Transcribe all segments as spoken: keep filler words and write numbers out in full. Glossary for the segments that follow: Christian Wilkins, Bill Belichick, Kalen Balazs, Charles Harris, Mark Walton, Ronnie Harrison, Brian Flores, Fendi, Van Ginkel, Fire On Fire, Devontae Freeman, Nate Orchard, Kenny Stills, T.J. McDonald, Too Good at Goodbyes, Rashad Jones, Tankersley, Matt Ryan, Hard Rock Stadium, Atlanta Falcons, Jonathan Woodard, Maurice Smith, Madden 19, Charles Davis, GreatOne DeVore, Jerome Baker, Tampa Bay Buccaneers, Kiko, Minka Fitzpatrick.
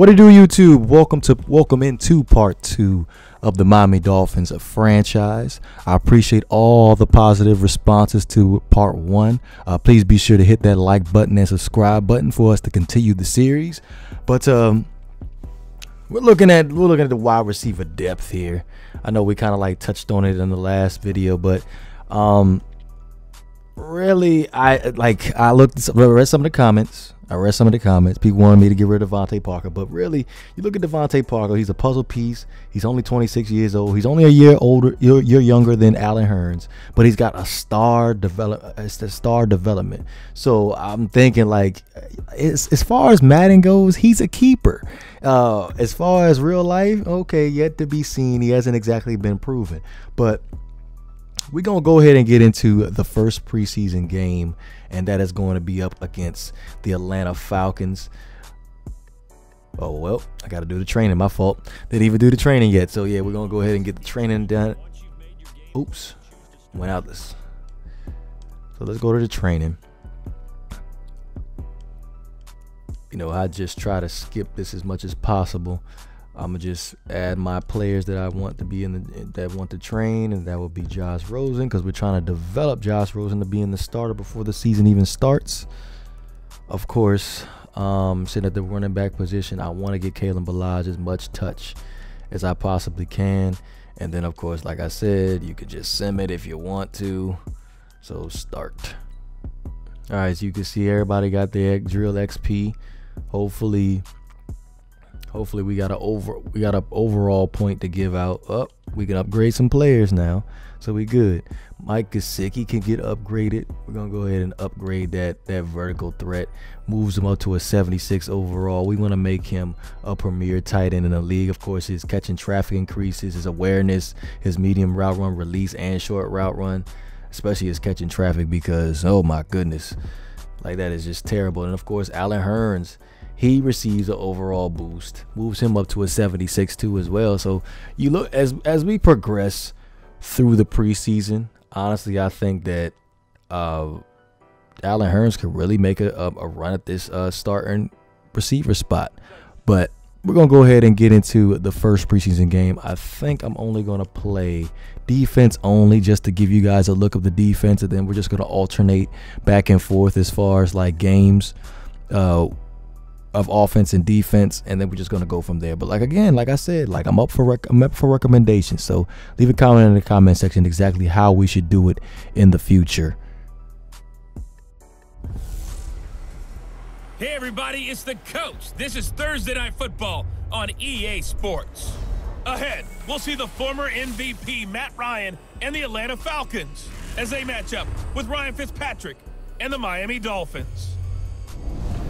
What it do, YouTube? Welcome to welcome into part two of the Miami Dolphins franchise. I appreciate all the positive responses to part one. Uh, please be sure to hit that like button and subscribe button for us to continue the series. But um, we're looking at we're looking at the wide receiver depth here. I know we kind of like touched on it in the last video, but um, really, I like I looked I read some of the comments. I read some of the comments. People wanted me to get rid of Devonte Parker, but really, you look at Devonte Parker. He's a puzzle piece. He's only twenty-six years old. He's only a year older, you're, you're younger than Allen Hurns, but he's got a star develop. It's the star development. So I'm thinking, like, it's, as far as Madden goes, he's a keeper. Uh, as far as real life, okay, yet to be seen. He hasn't exactly been proven, but we're going to go ahead and get into the first preseason game, and that is going to be up against the Atlanta Falcons. Oh, well, I got to do the training. My fault. Didn't even do the training yet. So, yeah, we're going to go ahead and get the training done. Oops. Went out this. So, let's go to the training. You know, I just try to skip this as much as possible. I'm gonna just add my players that I want to be in the that want to train, and that will be Josh Rosen, because we're trying to develop Josh Rosen to be in the starter before the season even starts. Of course, um, sitting at the running back position, I want to get Kalen Balazs as much touch as I possibly can, and then of course, like I said, you could just sim it if you want to. So start. All right, so you can see everybody got their drill X P. Hopefully. Hopefully we got a over we got an overall point to give out. Up, oh, we can upgrade some players now, so we good. Mike Gesicki can get upgraded. We're gonna go ahead and upgrade that that vertical threat. Moves him up to a seventy-six overall. We want to make him a premier tight end in the league. Of course, his catching traffic increases, his awareness, his medium route run release, and short route run, especially his catching traffic, because oh my goodness, like that is just terrible. And of course, Allen Hurns. He receives an overall boost, moves him up to a seventy-six too as well. So you look as as we progress through the preseason. Honestly, I think that uh, Allen Hurns could really make a, a run at this uh, starting receiver spot. But we're gonna go ahead and get into the first preseason game. I think I'm only gonna play defense only, just to give you guys a look of the defense, and then we're just gonna alternate back and forth as far as like games. Uh, of offense and defense, and then we're just going to go from there. But like again, like I said, like I'm up for rec I'm up for recommendations, so leave a comment in the comment section exactly how we should do it in the future. Hey everybody, it's the coach. This is Thursday Night Football on E A Sports. Ahead, we'll see the former M V P Matt Ryan and the Atlanta Falcons as they match up with Ryan Fitzpatrick and the Miami Dolphins.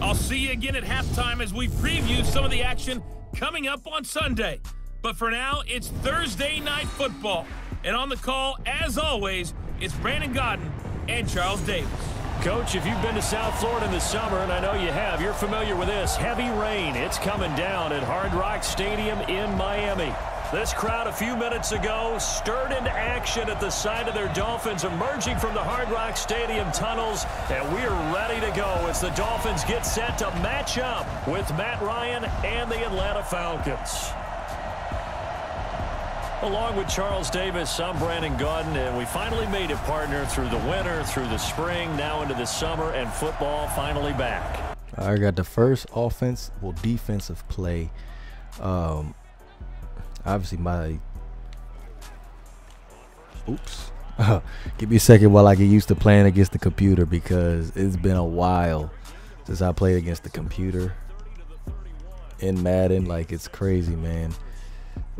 I'll see you again at halftime as we preview some of the action coming up on Sunday. But for now, it's Thursday Night Football. And on the call, as always, it's Brandon Gaudin and Charles Davis. Coach, if you've been to South Florida in the summer, and I know you have, you're familiar with this. Heavy rain, it's coming down at Hard Rock Stadium in Miami. This crowd a few minutes ago stirred into action at the sight of their Dolphins emerging from the Hard Rock Stadium tunnels, and we're ready to go as the Dolphins get set to match up with Matt Ryan and the Atlanta Falcons. Along with Charles Davis, I'm Brandon Gaudin, and we finally made it, partner, through the winter, through the spring, now into the summer, and football finally back. I got the first offense, well, defensive play. Um... Obviously, my oops. Give me a second while I get used to playing against the computer, because it's been a while since I played against the computer in Madden. Like, it's crazy, man.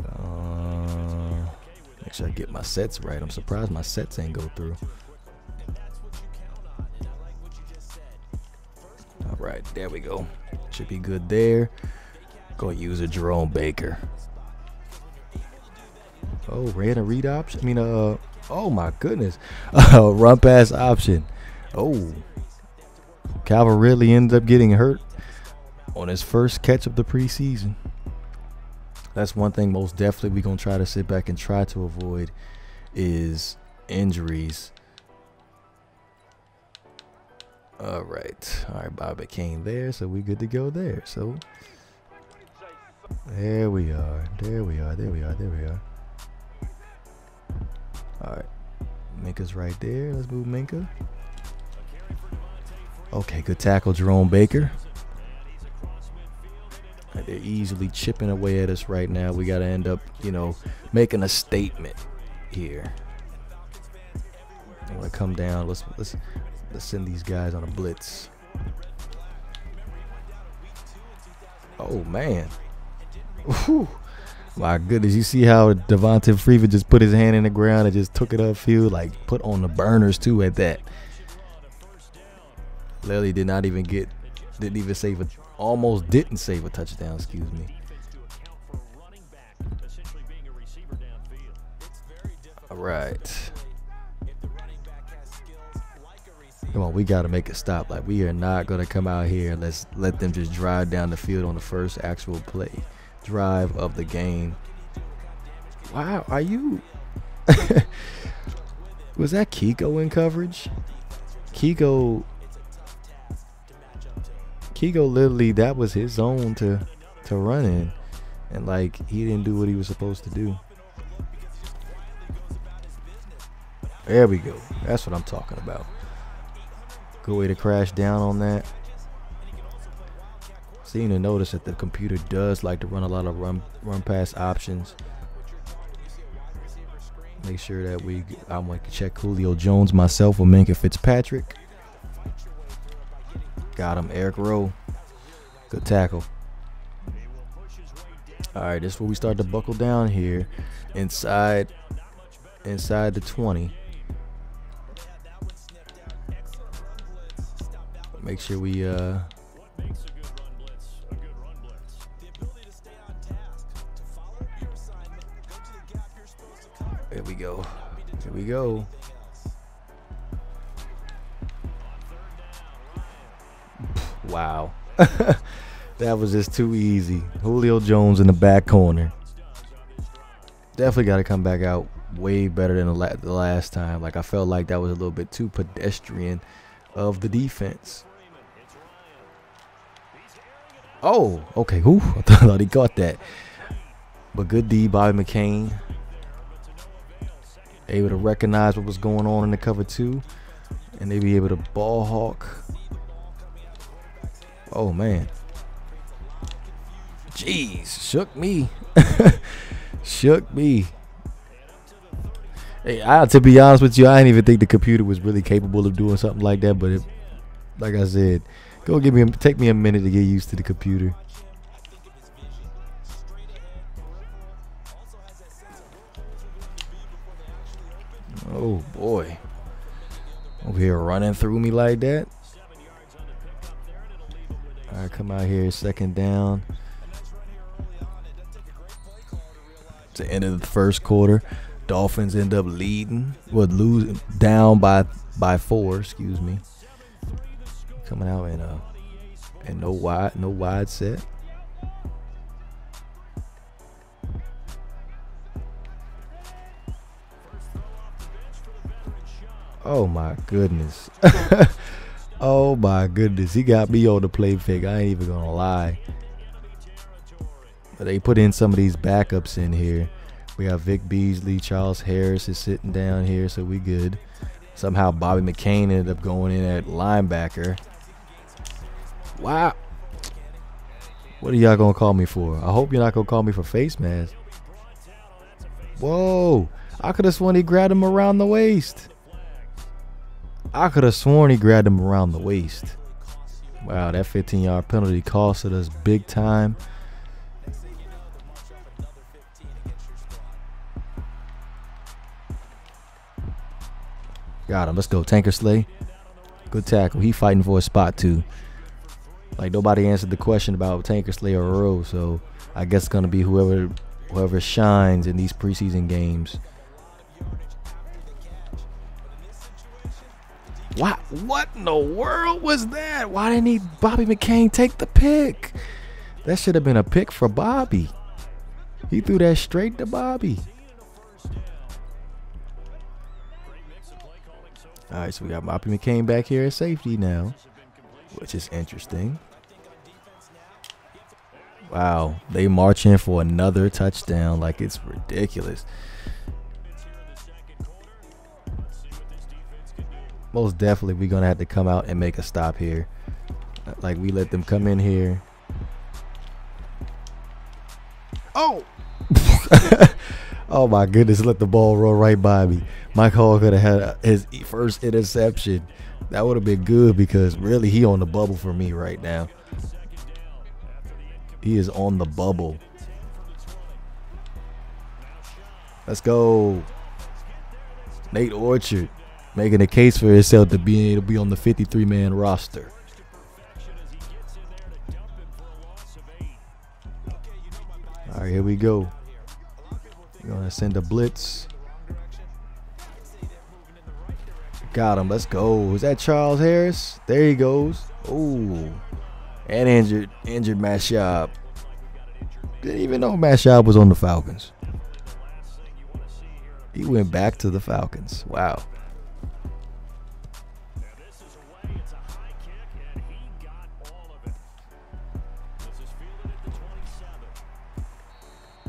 Uh, make sure I get my sets right. I'm surprised my sets ain't go through. All right, there we go. Should be good there. Go use a Jerome Baker. Oh, ran a read option. I mean, uh, oh my goodness, uh, run pass option. Oh, Calvin Ridley ended up getting hurt on his first catch of the preseason. That's one thing most definitely we're gonna try to sit back and try to avoid is injuries. All right, all right, Bobby McCain there, so we good to go there. So There we are. There we are. There we are. There we are. All right. Minka's right there. Let's move Minka. Okay, good tackle, Jerome Baker. They're easily chipping away at us right now. We got to end up, you know, making a statement here. I'm gonna come down. Let's let's let's send these guys on a blitz. Oh man! Whew. My goodness, you see how Devontae Freeman just put his hand in the ground and just took it upfield, like put on the burners too at that. Lily did not even get, didn't even save a, almost didn't save a touchdown. Excuse me. All right. Come on, we got to make a stop. Like, we are not going to come out here and let's let them just drive down the field on the first actual play. Drive of the game. Wow, are you? Was that Kiko in coverage? Kiko. Kiko literally, that was his zone to, to run in. And, like, he didn't do what he was supposed to do. There we go. That's what I'm talking about. Good way to crash down on that. Seem to notice that the computer does like to run a lot of run run pass options. Make sure that we, I'm going to check Julio Jones myself with Minka Fitzpatrick. Got him, Eric Rowe. Good tackle. All right, this is where we start to buckle down here, inside, inside the twenty. Make sure we uh there we go. Here we go. Wow. That was just too easy. Julio Jones in the back corner. Definitely got to come back out way better than the, la the last time. Like, I felt like that was a little bit too pedestrian of the defense. Oh, okay. Who? I thought he got that. But good D, Bobby McCain. Able to recognize what was going on in the cover two. And they be able to ball hawk. Oh, man. Jeez, shook me. Shook me. Hey, I, to be honest with you, I didn't even think the computer was really capable of doing something like that. But it, like I said, go give me, a, take me a minute to get used to the computer. Oh boy, over here running through me like that. All right, come out here, second down. It's the end of the first quarter. Dolphins end up leading, well, losing, down by by four. Excuse me. Coming out in a and no wide, no wide set. Oh my goodness. Oh my goodness. He got me on the play fake. I ain't even gonna lie. But they put in some of these backups in here. We got Vic Beasley, Charles Harris is sitting down here, so we good. Somehow Bobby McCain ended up going in at linebacker. Wow. What are y'all gonna call me for? I hope you're not gonna call me for face mask. Whoa. I could have sworn he grabbed him around the waist. I could have sworn he grabbed him around the waist. Wow, that fifteen yard penalty costed us big time. Got him. Let's go. Tankersley. Good tackle. He fighting for a spot too. Like, nobody answered the question about Tankersley or Rowe, so I guess it's gonna be whoever whoever shines in these preseason games. Why, what in the world was that? Why didn't he, Bobby McCain, take the pick? That should have been a pick for Bobby. He threw that straight to Bobby. All right, so we got Bobby McCain back here at safety now, which is interesting. Wow, they march in for another touchdown like it's ridiculous. Most definitely we're gonna have to come out and make a stop here. Like, we let them come in here. Oh. Oh my goodness, let the ball roll right by me. Mike Hall could have had his first interception. That would have been good, because really he on the bubble for me right now. He is on the bubble. Let's go. Nate Orchard making a case for himself to be able to be on the fifty-three man roster. All right, here we go. We're going to send a blitz. Got him. Let's go. Is that Charles Harris? There he goes. Oh. And injured, injured Matt Schaub. Didn't even know Matt Schaub was on the Falcons. He went back to the Falcons. Wow.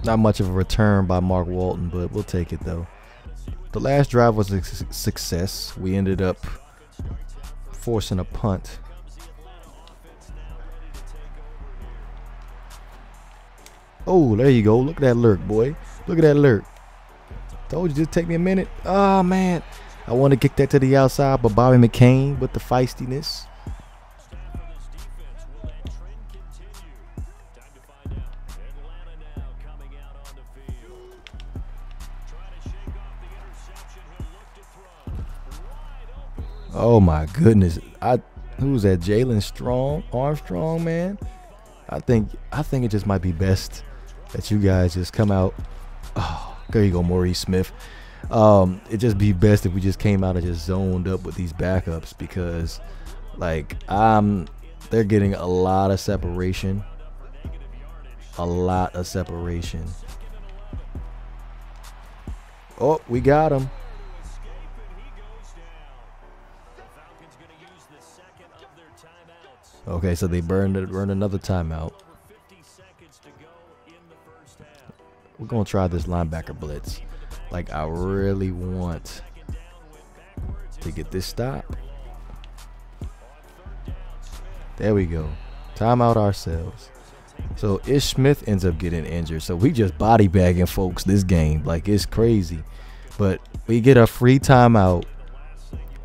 Not much of a return by Mark Walton, but we'll take it though. The last drive was a success. We ended up forcing a punt. Oh, there you go. Look at that lurk, boy. Look at that lurk. Told you, just take me a minute. Oh, man. I want to kick that to the outside, but Bobby McCain with the feistiness. Oh my goodness. I who's that? Jalen Strong, Armstrong, man. I think I think it just might be best that you guys just come out. Oh, there you go, Maurice Smith. Um, it'd just be best if we just came out and just zoned up with these backups, because like I'm they're getting a lot of separation. A lot of separation. Oh, we got him. Okay, so they burned, burned another timeout. We're going to try this linebacker blitz. Like, I really want to get this stop. There we go. Timeout ourselves. So, Ish Smith ends up getting injured. So, we just body bagging folks this game. Like, it's crazy. But we get a free timeout.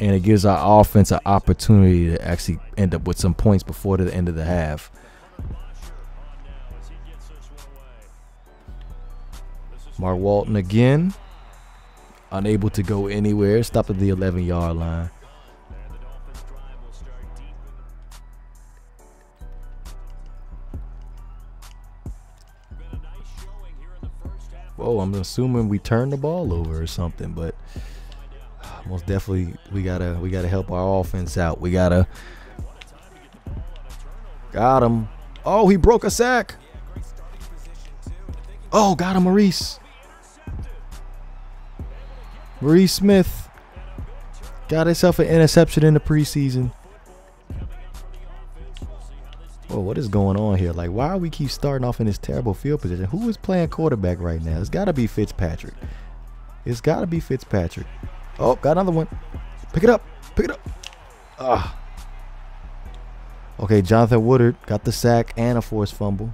And it gives our offense an opportunity to actually end up with some points before the end of the half. Mark Walton again. Unable to go anywhere. Stop at the eleven yard line. Whoa, I'm assuming we turned the ball over or something, but... Most definitely, we gotta we gotta help our offense out. We gotta got him. Oh, he broke a sack. Oh, got him, Maurice. Maurice Smith got himself an interception in the preseason. Whoa, what is going on here? Like, why are we keep starting off in this terrible field position? Who is playing quarterback right now? It's gotta be Fitzpatrick. It's gotta be Fitzpatrick. Oh, got another one. Pick it up. Pick it up. Ah. Okay, Jonathan Woodard got the sack and a forced fumble.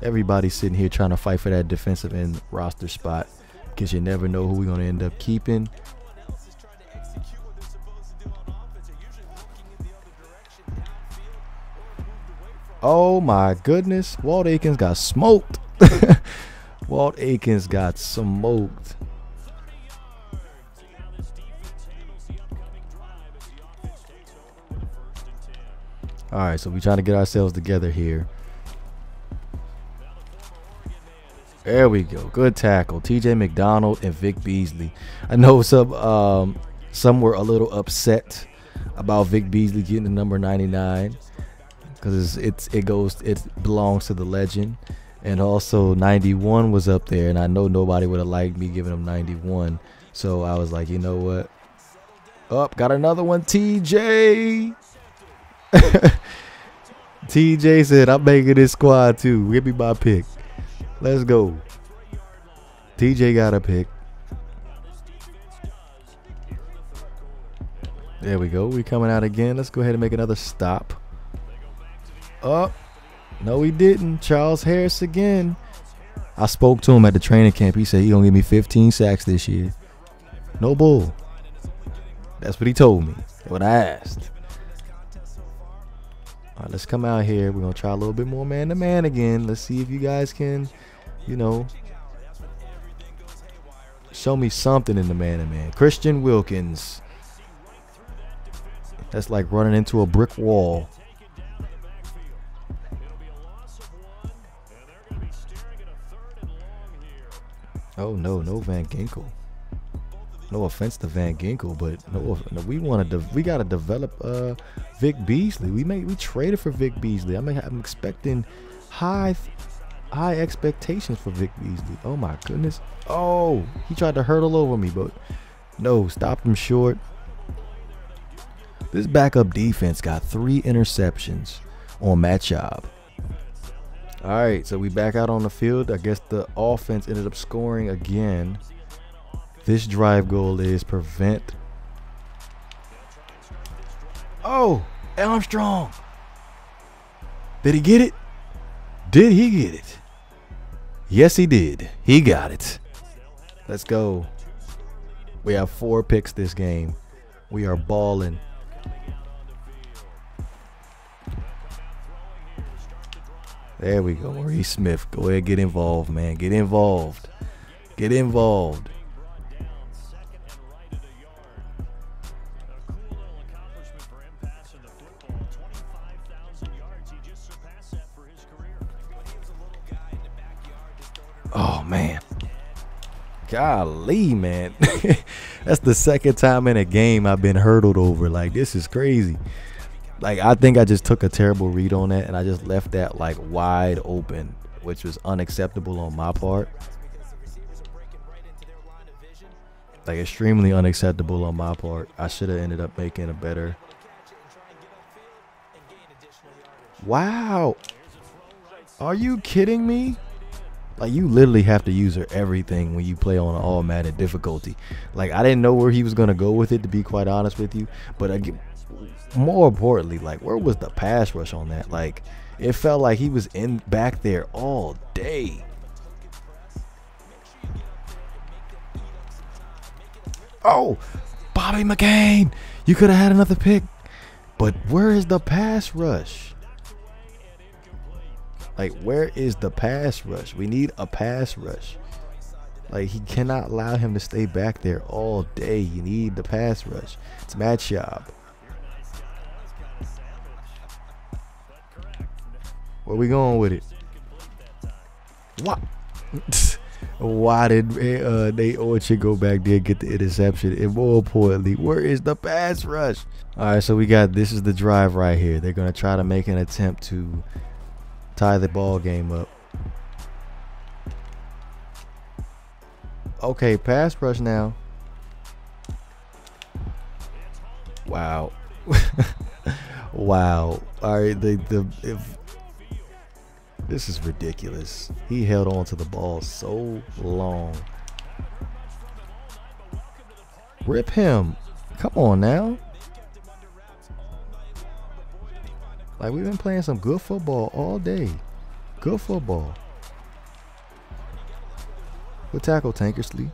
Everybody's sitting here trying to fight for that defensive end roster spot, because you never know who we're going to end up keeping. Oh, my goodness. Walt Aikens got smoked. Walt Aikens got smoked. All right, so we're trying to get ourselves together here. There we go. Good tackle. T J McDonald and Vic Beasley. I know some um, some were a little upset about Vic Beasley getting the number ninety-nine, because it's, it's it goes it belongs to the legend. And also ninety-one was up there, and I know nobody would have liked me giving him ninety-one. So I was like, you know what? Up, got another one, T J. T J said, I'm making this squad too. Give me my pick. Let's go. T J got a pick. There we go. We coming out again. Let's go ahead and make another stop. Up. Oh, no, he didn't. Charles Harris again. I spoke to him at the training camp. He said he gonna give me fifteen sacks this year. No bull. That's what he told me. What I asked. All right, let's come out here. We're gonna try a little bit more man to man again. Let's see if you guys can, you know, show me something in the man to man. Christian Wilkins. That's like running into a brick wall. Oh no, no Van Ginkel. No offense to Van Ginkel, but no, no we want to. We gotta develop uh, Vic Beasley. We may we traded for Vic Beasley. I mean, I'm expecting high, high expectations for Vic Beasley. Oh my goodness. Oh, he tried to hurdle over me, but no, stopped him short. This backup defense got three interceptions on Matt Schaub. All right, so we back out on the field. I guess the offense ended up scoring again. This drive goal is prevent. Oh, Armstrong. Did he get it? Did he get it? Yes, he did. He got it. Let's go. We have four picks this game. We are balling. There we go. Maurice Smith, go ahead, get involved, man. Get involved. Get involved. Oh, man. Golly, man. That's the second time in a game I've been hurdled over. Like, this is crazy. Like, I think I just took a terrible read on that, and I just left that, like, wide open, which was unacceptable on my part. Like, extremely unacceptable on my part. I should have ended up making a better. Wow. Are you kidding me? Like, you literally have to use her everything when you play on an all Madden difficulty. Like, I didn't know where he was going to go with it, to be quite honest with you. But I get... more importantly, like, where was the pass rush on that? Like, it felt like he was in back there all day. Oh, Bobby McCain, you could have had another pick, but where is the pass rush? Like, where is the pass rush? We need a pass rush. Like, he cannot allow him to stay back there all day. You need the pass rush. It's Matt Schaub. Where we going with it? What? Why did uh, Nate Orchard go back there and get the interception? And more importantly, where is the pass rush? All right, so we got, this is the drive right here. They're going to try to make an attempt to tie the ball game up. Okay, pass rush now. Wow. Wow. All right, the, the, if, this is ridiculous. He held on to the ball so long. Rip him. Come on now. Like, we've been playing some good football all day. Good football. We'll tackle Tankersley.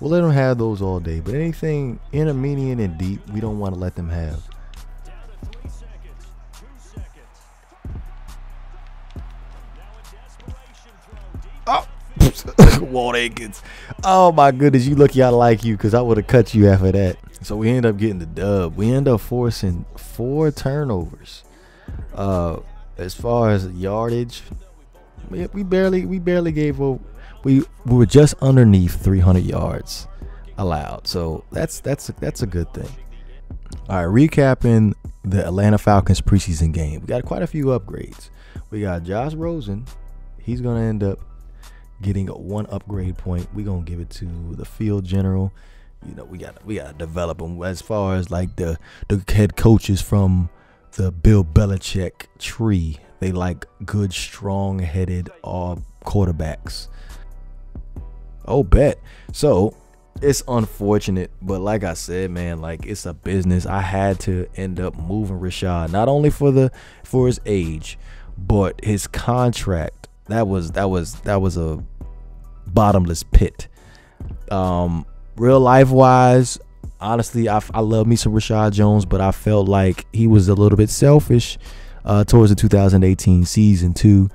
We'll let them have those all day. But anything intermediate and deep, we don't want to let them have. Oh, Walt Aikens. Oh my goodness, you lucky I like you, because I would have cut you after that. So we end up getting the dub. We end up forcing four turnovers. Uh, as far as yardage, we, we barely we barely gave up. We we were just underneath three hundred yards allowed. So that's that's a, that's a good thing. All right, recapping the Atlanta Falcons preseason game. We got quite a few upgrades. We got Josh Rosen. He's gonna end up getting a one upgrade point. We're gonna give it to the field general. You know, we gotta we gotta develop him as far as like the the head coaches from the Bill Belichick tree. They like good, strong-headed uh, quarterbacks. Oh, bet. So it's unfortunate, but like I said, man, like it's a business. I had to end up moving Rashad, not only for the for his age, but his contract. That was that was that was a bottomless pit. Um, real life wise, honestly, I, I love me some Rashad Jones, but I felt like he was a little bit selfish uh, towards the two thousand eighteen season too.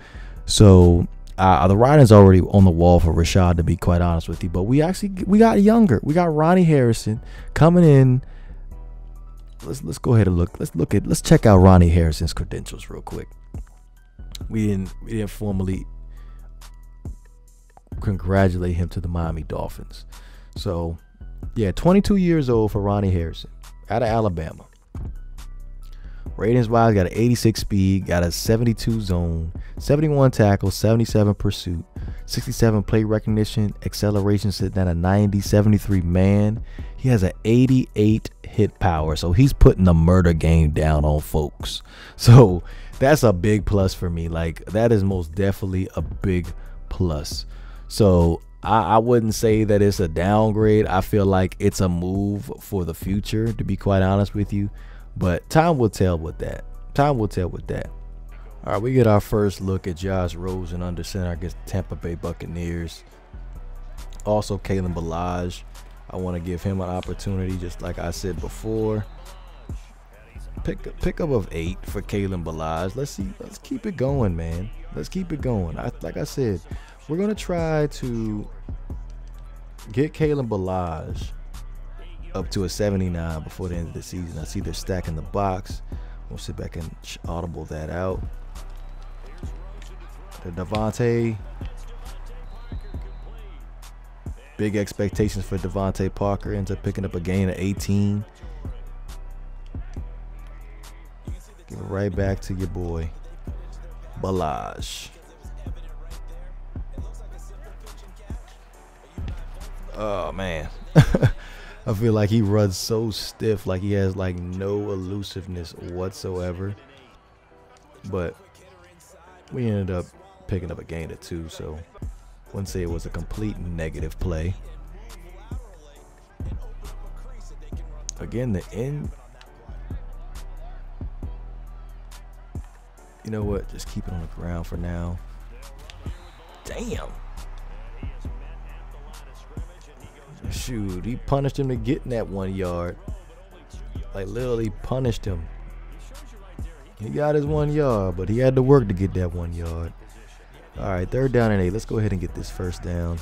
So uh, the writing's already on the wall for Rashad, to be quite honest with you. But we actually we got younger. We got Ronnie Harrison coming in. Let's let's go ahead and look. Let's look at let's check out Ronnie Harrison's credentials real quick. We didn't we didn't formally congratulate him to the Miami Dolphins. So yeah, twenty-two years old for Ronnie Harrison out of Alabama. Ratings wise, got an eighty-six speed, got a seventy-two zone, seventy-one tackle, seventy-seven pursuit, sixty-seven play recognition, acceleration sitting at a ninety, seventy-three man. He has an eighty-eight hit power, so he's putting the murder game down on folks. So that's a big plus for me. Like, that is most definitely a big plus. So I, I wouldn't say that it's a downgrade. I feel like it's a move for the future, to be quite honest with you. But time will tell with that. Time will tell with that. All right, we get our first look at Josh Rosen under center against the Tampa Bay Buccaneers. Also, Kalen Balazs. I want to give him an opportunity, just like I said before. Pick pickup of eight for Kalen Balazs. Let's see. Let's keep it going, man. Let's keep it going. I, like I said, we're gonna try to get Kalen Balazs up to a seventy-nine before the end of the season. I see they're stacking the box. We'll sit back and audible that out. The Devontae. Big expectations for Devonte Parker. Ends up picking up a gain of eighteen. Give it right back to your boy, Balazs. Oh, man. I feel like he runs so stiff, like he has like no elusiveness whatsoever. But we ended up picking up a gain of two, so wouldn't say it was a complete negative play. Again, the end. You know what? Just keep it on the ground for now. Damn. Shoot, he punished him to getting that one yard. Like, literally punished him. He got his one yard, but he had to work to get that one yard. All right, third down and eight. Let's go ahead and get this first down.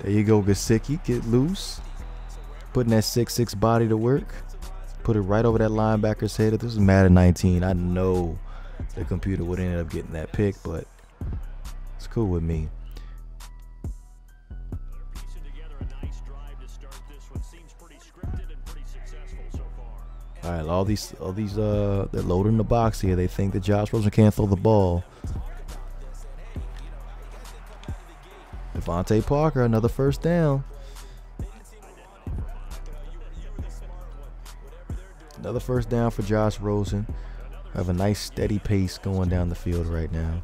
There you go, Gesicki. Get loose. Putting that six six body to work. Put it right over that linebacker's head. This is Madden nineteen. I know the computer would end up getting that pick, but it's cool with me. All right, all these, all these, uh, they're loading the box here. They think that Josh Rosen can't throw the ball. Devonte Parker, another first down. Another first down for Josh Rosen. I have a nice steady pace going down the field right now.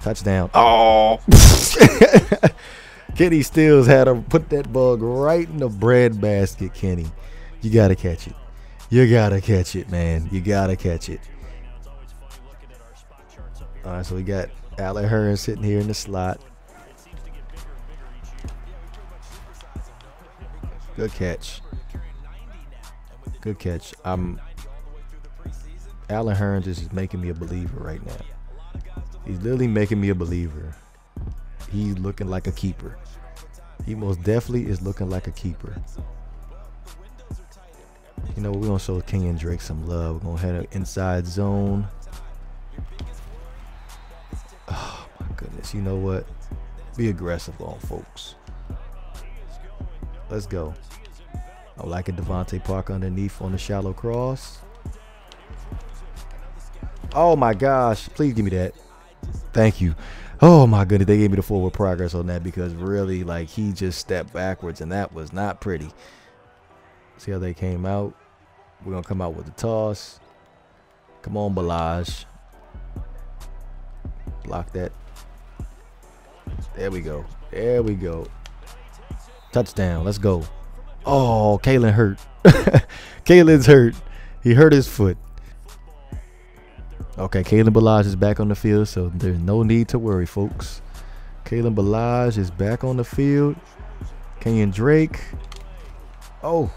Touchdown. Oh! Kenny Stills had to put that bug right in the bread basket, Kenny. You got to catch it. You got to catch it, man. You got to catch it. All right, so we got Allen Hurns sitting here in the slot. Good catch. Good catch. I'm Allen Hurns is making me a believer right now. He's literally making me a believer. He's looking like a keeper. He most definitely is looking like a keeper. You know, we're gonna show Kenyan Drake some love. We're gonna head inside zone. Oh my goodness! You know what? Be aggressive on folks. Let's go. I like a Devonte Parker underneath on the shallow cross. Oh my gosh, please give me that. Thank you. oh my goodness, they gave me the forward progress on that, because really, like, he just stepped backwards, and that was not pretty. See how they came out. We're going to come out with the toss. Come on, Balazs. Block that. There we go. There we go. Touchdown. Let's go. Oh, Kalen hurt. Kalen's hurt. He hurt his foot. Okay, Kalen Balazs is back on the field, so there's no need to worry, folks. Kalen Balazs is back on the field. Kenyan Drake. Oh.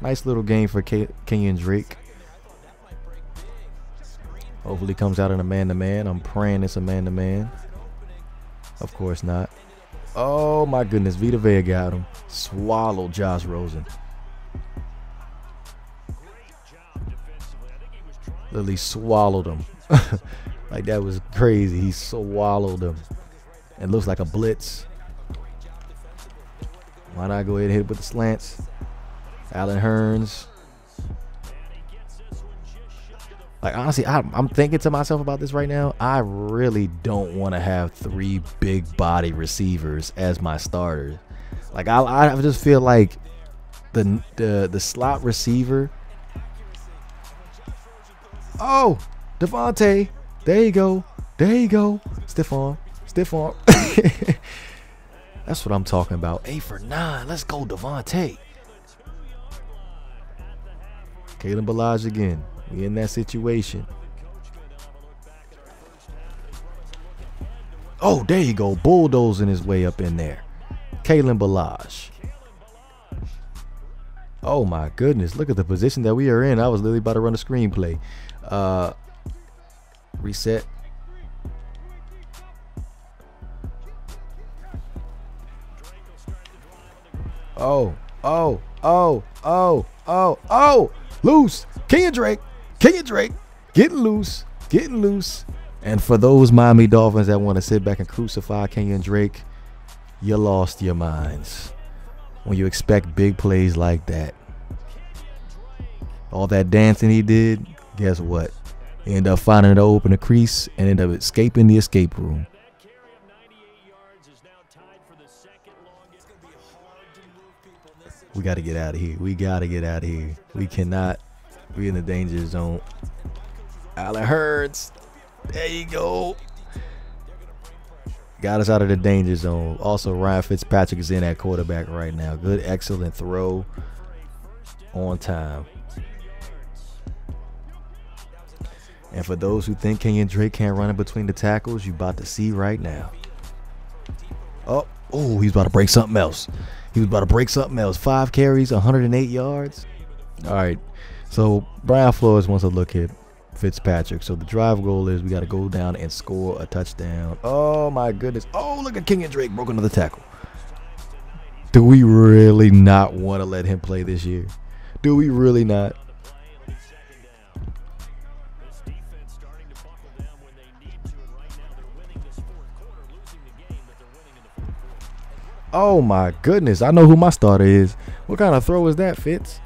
Nice little game for K Kenyan Drake. Hopefully comes out in a man-to-man. I'm praying it's a man-to-man. Of course not. Oh, my goodness. Vita Vea got him. Swallowed Josh Rosen. Literally swallowed him. Like, that was crazy. He swallowed him. It looks like a blitz. Why not go ahead and hit it with the slants? Allen Hurns. Like, honestly, I, I'm thinking to myself about this right now. I really don't want to have three big body receivers as my starters. Like, I, I just feel like the, the, the slot receiver. Oh, Devontae. There you go. There you go. Stiff arm. Stiff arm. That's what I'm talking about. Eight for nine. Let's go, Devontae. Kalen Balazs again. We in that situation. Oh, there you go. Bulldozing his way up in there. Kalen Balazs. Oh, my goodness. Look at the position that we are in. I was literally about to run a screenplay. Uh, reset. Oh, oh, oh, oh, oh, oh. Loose. Kenyan Drake. Kenyan Drake. Getting loose. Getting loose. And for those Miami Dolphins that want to sit back and crucify Kenyan Drake, you lost your minds when you expect big plays like that. All that dancing he did, guess what? He ended up finding the open crease and ended up escaping the escape room. We got to get out of here. We got to get out of here. We cannot. We're in the danger zone. Allen Hurns. There you go. Got us out of the danger zone. Also, Ryan Fitzpatrick is in at quarterback right now. Good, excellent throw on time. And for those who think Kenyan Drake can't run in between the tackles, you're about to see right now. Oh, oh, he's about to break something else. He was about to break something else. Five carries, one hundred eight yards. All right. So Brian Flores wants to look at Fitzpatrick. So the drive goal is we got to go down and score a touchdown. Oh, my goodness. Oh, look at Kenyan Drake. Broke another tackle. Do we really not want to let him play this year? Do we really not? Oh, my goodness. I know who my starter is. What kind of throw is that, Fitz?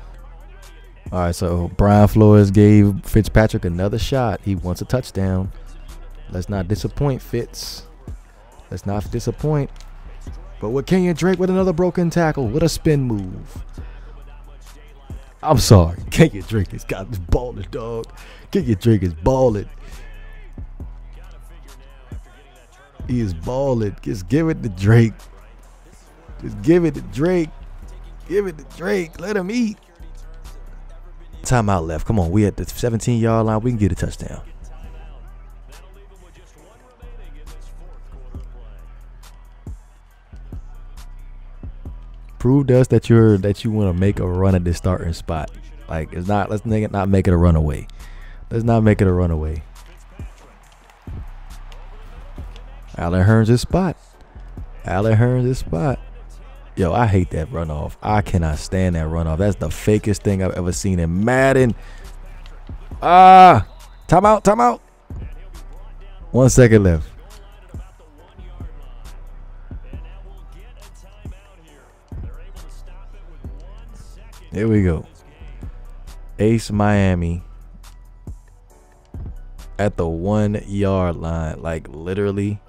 All right, so Brian Flores gave Fitzpatrick another shot. He wants a touchdown. Let's not disappoint, Fitz. Let's not disappoint. But with Kenyan Drake with another broken tackle, what a spin move. I'm sorry. Kenyan Drake has got this balling, dog. Kenyan Drake is balling. He is balling. Just give it to Drake. Just give it to Drake. Give it to Drake. Let him eat. Timeout left. Come on. We at the seventeen yard line. We can get a touchdown. Prove to us that you're that you want to make a run at this starting spot. Like, it's not. Let's not make it a runaway. Let's not make it a runaway. Allen Hurns his spot. Allen Hurns his spot. Yo, I hate that runoff. I cannot stand that runoff. That's the fakest thing I've ever seen in Madden. Ah, timeout, timeout. One second left. Here we go. Ace Miami at the one yard line. Like, literally.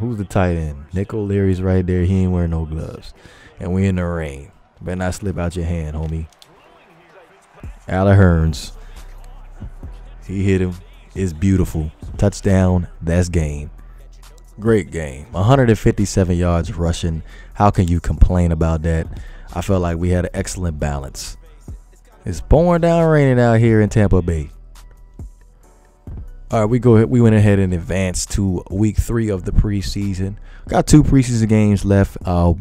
Who's the tight end? Nick O'Leary's right there. He ain't wearing no gloves. And we in the rain. Better not slip out your hand, homie. Allen Hurns. He hit him. It's beautiful. Touchdown. That's game. Great game. one hundred fifty-seven yards rushing. How can you complain about that? I felt like we had an excellent balance. It's pouring down raining out here in Tampa Bay. All right, we go. We went ahead and advanced to week three of the preseason. Got two preseason games left. Uh,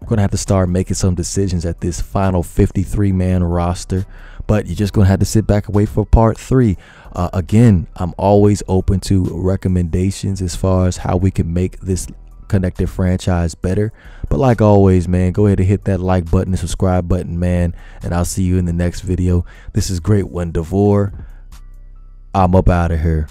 we're gonna have to start making some decisions at this final fifty-three man roster. But you're just gonna have to sit back and wait for part three. Uh, again, I'm always open to recommendations as far as how we can make this connected franchise better. But like always, man, go ahead and hit that like button and subscribe button, man. And I'll see you in the next video. This is Great One Devore. I'm up out of here.